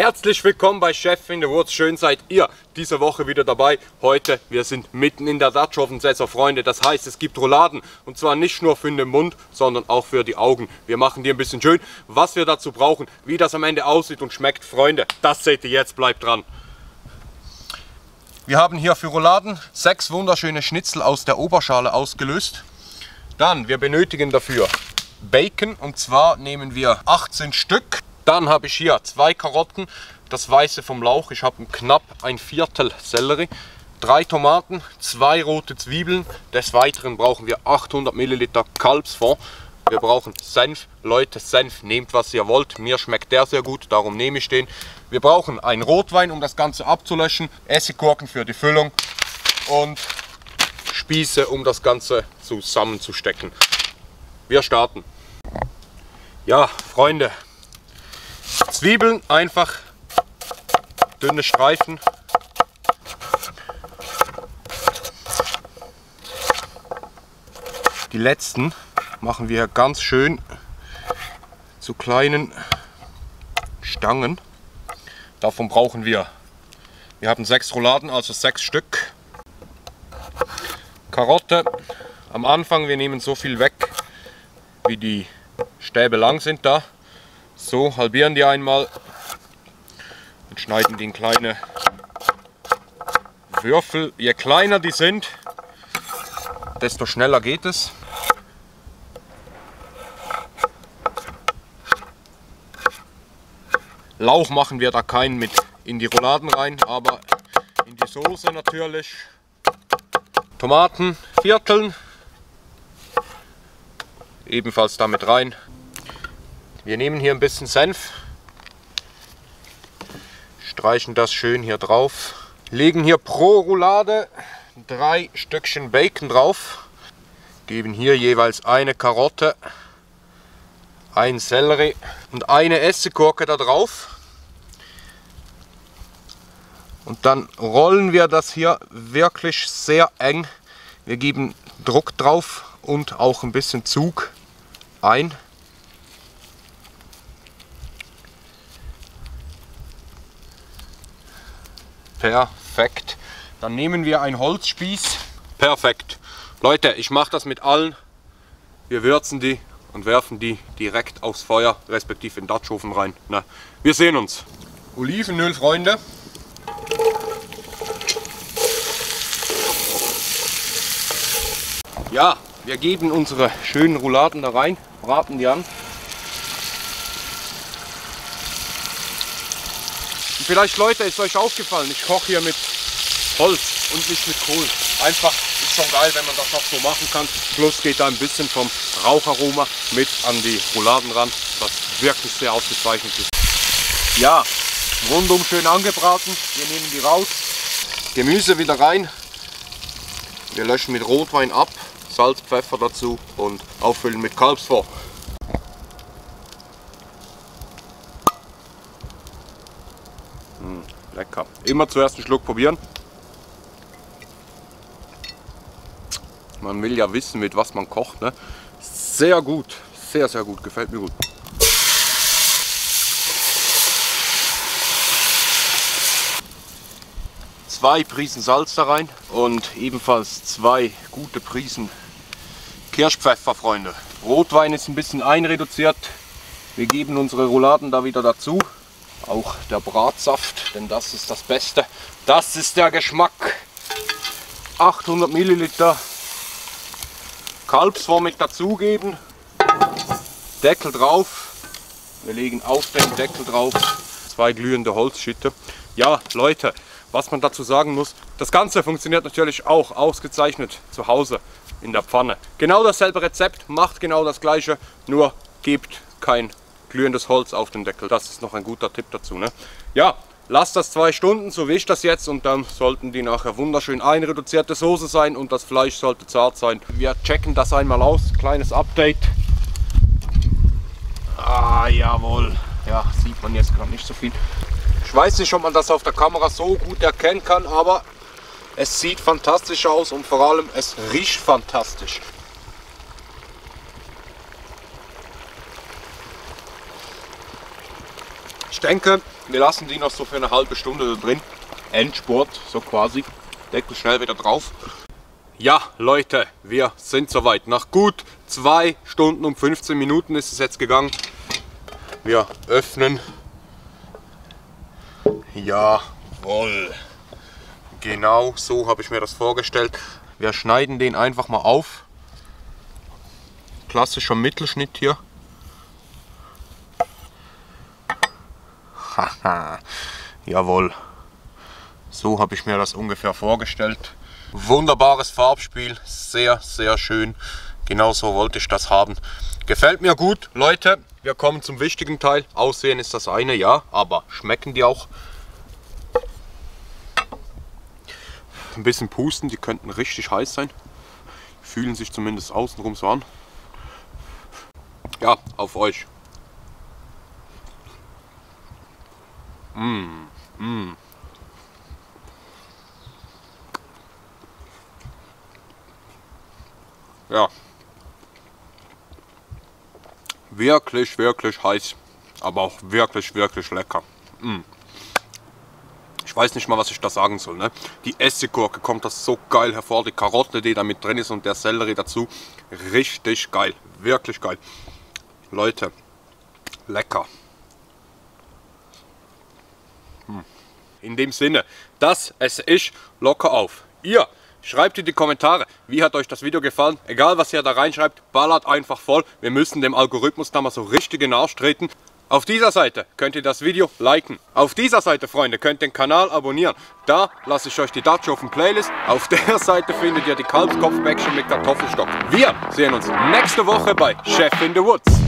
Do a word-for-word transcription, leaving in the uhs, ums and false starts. Herzlich willkommen bei Chef in the Woods. Schön seid ihr diese Woche wieder dabei. Heute, wir sind mitten in der Dutch-Oven-Session, Freunde. Das heißt, es gibt Rouladen. Und zwar nicht nur für den Mund, sondern auch für die Augen. Wir machen die ein bisschen schön. Was wir dazu brauchen, wie das am Ende aussieht und schmeckt, Freunde, das seht ihr jetzt. Bleibt dran. Wir haben hier für Rouladen sechs wunderschöne Schnitzel aus der Oberschale ausgelöst. Dann, wir benötigen dafür Bacon. Und zwar nehmen wir achtzehn Stück. Dann habe ich hier zwei Karotten, das Weiße vom Lauch, ich habe knapp ein Viertel Sellerie, drei Tomaten, zwei rote Zwiebeln. Des Weiteren brauchen wir achthundert Milliliter Kalbsfond. Wir brauchen Senf. Leute, Senf, nehmt was ihr wollt. Mir schmeckt der sehr gut, darum nehme ich den. Wir brauchen einen Rotwein, um das Ganze abzulöschen, Essiggurken für die Füllung und Spieße, um das Ganze zusammenzustecken. Wir starten. Ja, Freunde. Zwiebeln einfach dünne Streifen. Die letzten machen wir ganz schön zu kleinen Stangen. Davon brauchen wir, wir haben sechs Rouladen, also sechs Stück. Karotte am Anfang, wir nehmen so viel weg, wie die Stäbe lang sind da. So, halbieren die einmal und schneiden die in kleine Würfel. Je kleiner die sind, desto schneller geht es. Lauch machen wir da keinen mit in die Rouladen rein, aber in die Soße natürlich. Tomaten vierteln, ebenfalls damit rein. Wir nehmen hier ein bisschen Senf, streichen das schön hier drauf, legen hier pro Roulade drei Stückchen Bacon drauf, geben hier jeweils eine Karotte, ein Sellerie und eine Essiggurke da drauf. Und dann rollen wir das hier wirklich sehr eng. Wir geben Druck drauf und auch ein bisschen Zug ein. Perfekt. Dann nehmen wir einen Holzspieß. Perfekt. Leute, ich mache das mit allen. Wir würzen die und werfen die direkt aufs Feuer, respektive in den Dutch-Oven rein. Na, wir sehen uns. Olivenöl, Freunde. Ja, wir geben unsere schönen Rouladen da rein, braten die an. Vielleicht, Leute, ist euch aufgefallen, ich koche hier mit Holz und nicht mit Kohl. Einfach, ist schon geil, wenn man das noch so machen kann. Plus geht da ein bisschen vom Raucharoma mit an die Rouladen ran, was wirklich sehr ausgezeichnet ist. Ja, rundum schön angebraten. Wir nehmen die raus. Gemüse wieder rein. Wir löschen mit Rotwein ab, Salz, Pfeffer dazu und auffüllen mit Kalbsfond. Lecker. Immer zuerst einen Schluck probieren. Man will ja wissen, mit was man kocht, ne? Sehr gut, sehr, sehr gut. Gefällt mir gut. Zwei Prisen Salz da rein und ebenfalls zwei gute Prisen Kirschpfeffer, Freunde. Rotwein ist ein bisschen einreduziert. Wir geben unsere Rouladen da wieder dazu. Auch der Bratsaft, denn das ist das Beste. Das ist der Geschmack. achthundert Milliliter Kalbsfond mit dazugeben. Deckel drauf. Wir legen auf den Deckel drauf. Zwei glühende Holzschitte. Ja, Leute, was man dazu sagen muss, das Ganze funktioniert natürlich auch ausgezeichnet zu Hause in der Pfanne. Genau dasselbe Rezept, macht genau das gleiche, nur gebt kein glühendes Holz auf den Deckel. Das ist noch ein guter Tipp dazu, ne? Ja, lasst das zwei Stunden, so wie ich das jetzt, und dann sollten die nachher wunderschön einreduzierte Soße sein und das Fleisch sollte zart sein. Wir checken das einmal aus, kleines Update. Ah, jawohl. Ja, sieht man jetzt gerade nicht so viel. Ich weiß nicht, ob man das auf der Kamera so gut erkennen kann, aber es sieht fantastisch aus und vor allem es riecht fantastisch. Ich denke, wir lassen die noch so für eine halbe Stunde drin. Endspurt, so quasi. Deckel schnell wieder drauf. Ja, Leute, wir sind soweit. Nach gut zwei Stunden und fünfzehn Minuten ist es jetzt gegangen. Wir öffnen. Jawohl. Genau so habe ich mir das vorgestellt. Wir schneiden den einfach mal auf. Klassischer Mittelschnitt hier. Haha, jawohl. So habe ich mir das ungefähr vorgestellt. Wunderbares Farbspiel, sehr, sehr schön. Genau so wollte ich das haben. Gefällt mir gut, Leute. Wir kommen zum wichtigen Teil. Aussehen ist das eine, ja, aber schmecken die auch? Ein bisschen pusten, die könnten richtig heiß sein. Fühlen sich zumindest außenrum so an. Ja, auf euch. Mmh, mmh. Ja, wirklich, wirklich heiß, aber auch wirklich, wirklich lecker. Mm. Ich weiß nicht mal, was ich da sagen soll, ne? Die Essiggurke kommt das so geil hervor, die Karotte, die da mit drin ist und der Sellerie dazu. Richtig geil, wirklich geil. Leute, lecker. Mm. In dem Sinne, das esse ich locker auf. Ihr! Schreibt in die Kommentare, wie hat euch das Video gefallen. Egal was ihr da reinschreibt, ballert einfach voll. Wir müssen dem Algorithmus da mal so richtig in den Arsch treten. Auf dieser Seite könnt ihr das Video liken. Auf dieser Seite, Freunde, könnt ihr den Kanal abonnieren. Da lasse ich euch die Dutch-Oven-Playlist. Auf der Seite findet ihr die Kalbskopf-Bäckchen mit Kartoffelstock. Wir sehen uns nächste Woche bei Chef in the Woods.